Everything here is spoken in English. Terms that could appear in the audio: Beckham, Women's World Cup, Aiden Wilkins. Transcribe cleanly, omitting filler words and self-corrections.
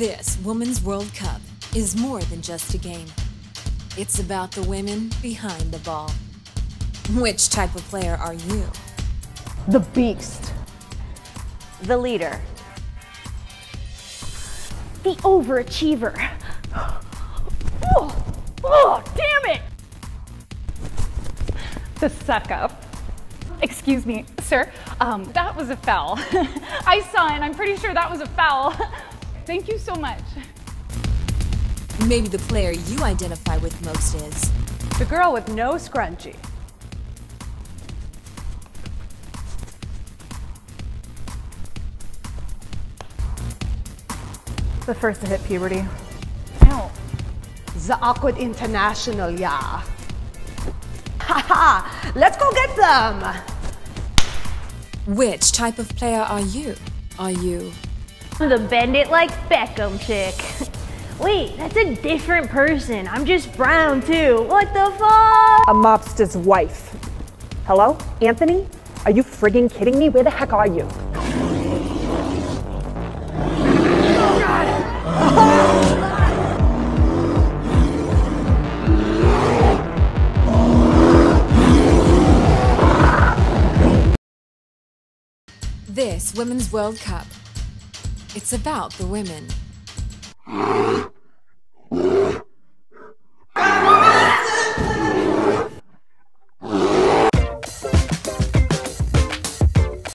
This Women's World Cup is more than just a game. It's about the women behind the ball. Which type of player are you? The beast. The leader. The overachiever. Oh, damn it! The suck up. Excuse me, sir. That was a foul. I saw it and I'm pretty sure that was a foul. Thank you so much. Maybe the player you identify with most is the girl with no scrunchie. The first to hit puberty. Ow. The awkward international, yeah. Haha, let's go get them! Which type of player are you? Are you the bend it like Beckham chick? Wait, that's a different person. I'm just brown too. What the fuck? A mobster's wife. Hello? Anthony? Are you friggin' kidding me? Where the heck are you? This Women's World Cup. It's about the women.